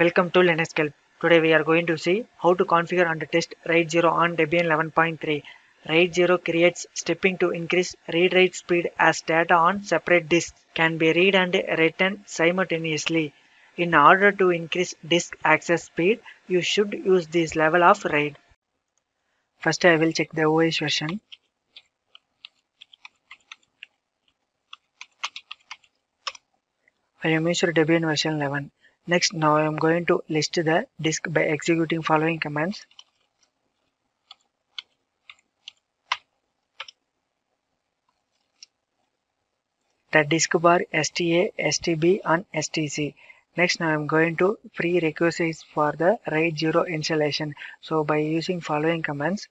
Welcome to LinuxHelp. Today we are going to see how to configure and test RAID 0 on Debian 11.3. RAID 0 creates stepping to increase read-write speed as data on separate disks can be read and written simultaneously. In order to increase disk access speed, you should use this level of RAID. First I will check the OS version. I am using Debian version 11. Next, now I am going to list the disk by executing following commands. The disk bar STA, STB and STC. Next, now I am going to prerequisites for the RAID 0 installation. So by using following commands.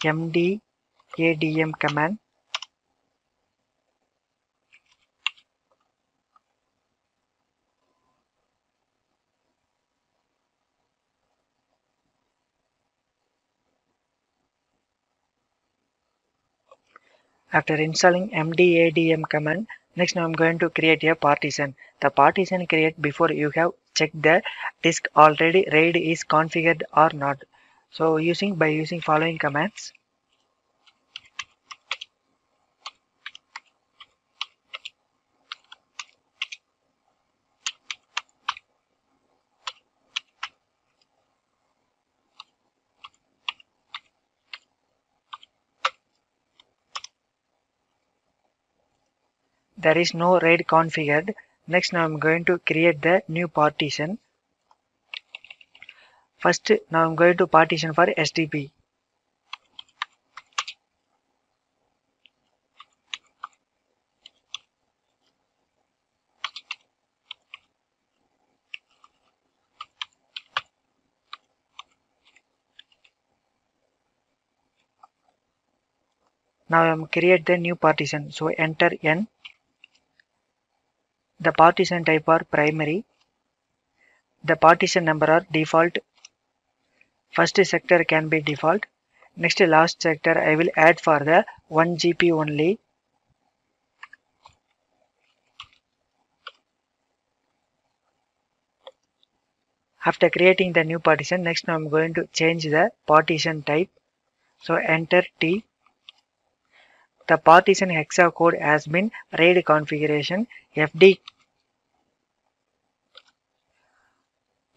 MDADM command, after installing MDADM command, next now I'm going to create a partition. The partition create before you have checked the disk already RAID is configured or not. So by using following commands. There is no RAID configured. Next, now I'm going to create the new partition. First, now I'm going to partition for STB. Now I'm create the new partition. So enter N. The partition type are primary. The partition number are default. First sector can be default. Next last sector I will add for the 1 GB only. After creating the new partition, next I'm going to change the partition type. So enter T. The partition hexa code has been RAID configuration FD.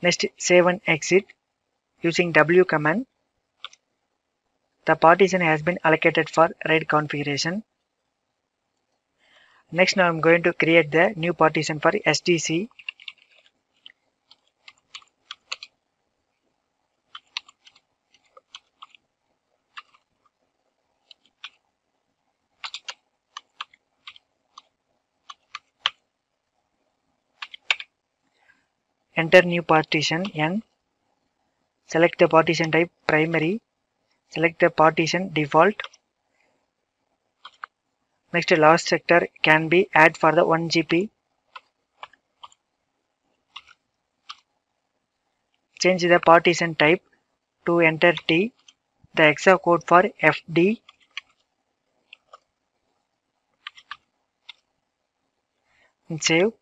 Next save and exit using W command. The partition has been allocated for RAID configuration. Next now I am going to create the new partition for STC. Enter new partition N. Select the partition type primary. Select the partition default. Next last sector can be add for the 1 GB. Change the partition type to enter T. The hexa code for FD. And save.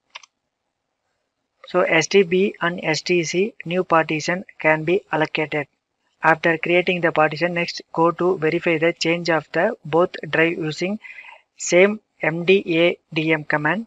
So STB and STC new partition can be allocated. After creating the partition, next go to verify the change of the both drive using same MDADM command.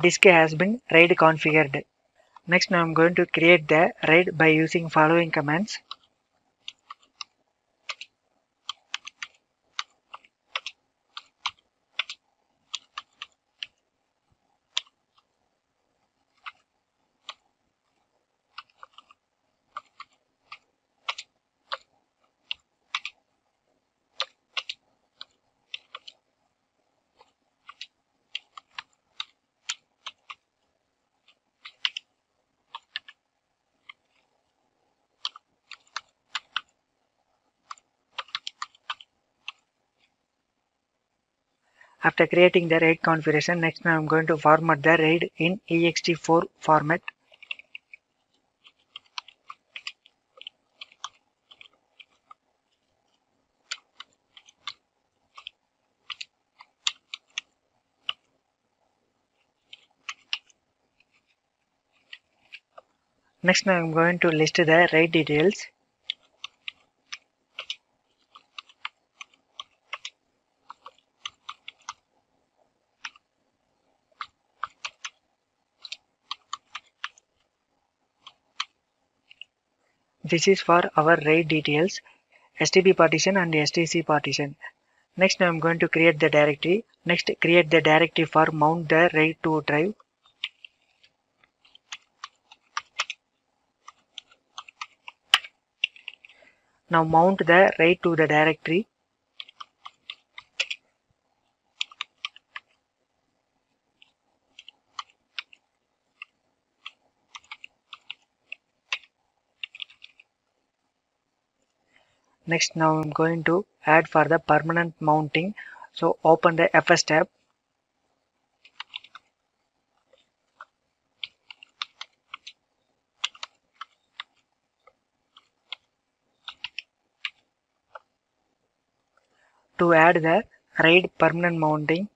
Disk has been RAID configured. Next, now I'm going to create the RAID by using following commands. After creating the RAID configuration, next now I'm going to format the RAID in EXT4 format. Next now I'm going to list the RAID details. This is for our RAID details, STB partition and STC partition. Next, I am going to create the directory. Next, create the directory for mount the RAID 2 drive. Now mount the RAID to the directory. Next, now I'm going to add for the permanent mounting. So open the FS tab. To add the RAID permanent mounting,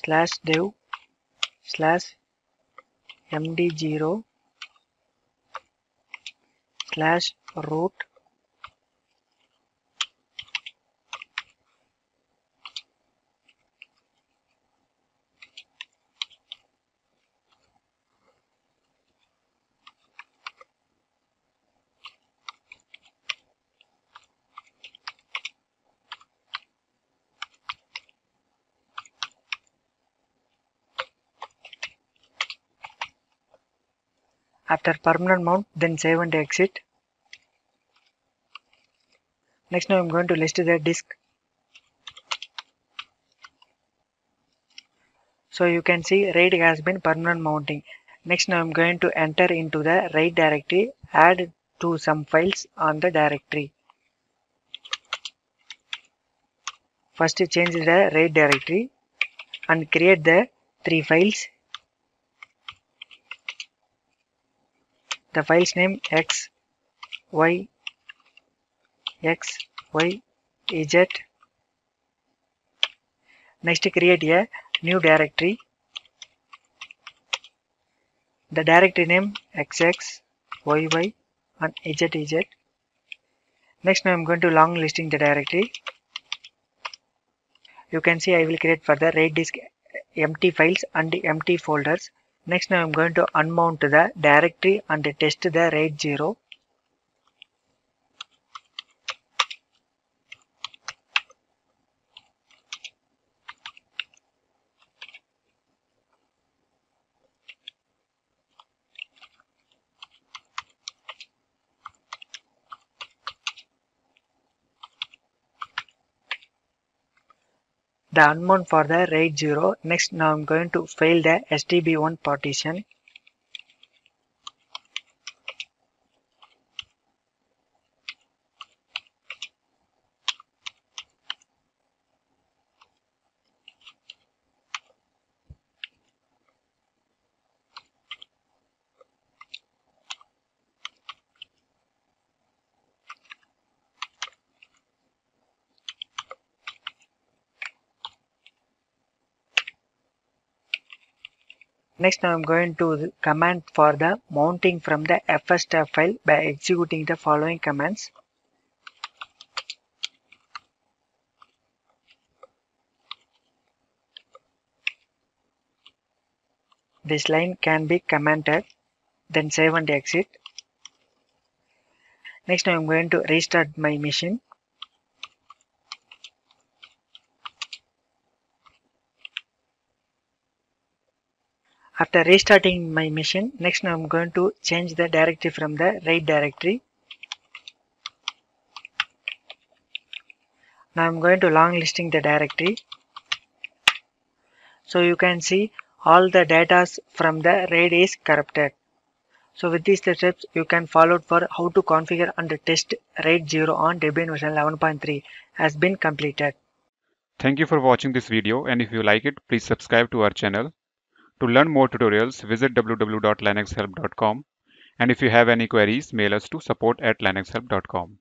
slash dev/md0/root. After permanent mount, then save and exit. Next, now I'm going to list the disk. So you can see RAID has been permanent mounting. Next, now I'm going to enter into the RAID directory, add to some files on the directory. First, change the RAID directory and create the 3 files. The files name xyz. Next, create a new directory. The directory name xx, yy and zzz. Next, now I'm going to long listing the directory. You can see I will create for the RAID disk empty files and empty folders. Next, now I'm going to unmount the directory and test the RAID 0. The unmount for the RAID 0. Next, now I'm going to fail the STB1 partition. Next, now I'm going to command for the mounting from the FS tab file by executing the following commands. This line can be commented, then save and exit. Next, now I'm going to restart my machine. After restarting my machine, next now I'm going to change the directory from the RAID directory. Now I'm going to long listing the directory. So you can see all the data from the RAID is corrupted. So with these steps you can follow for how to configure and test RAID 0 on Debian version 11.3 has been completed. Thank you for watching this video, and if you like it, please subscribe to our channel. To learn more tutorials, visit www.linuxhelp.com, and if you have any queries, mail us to support@linuxhelp.com.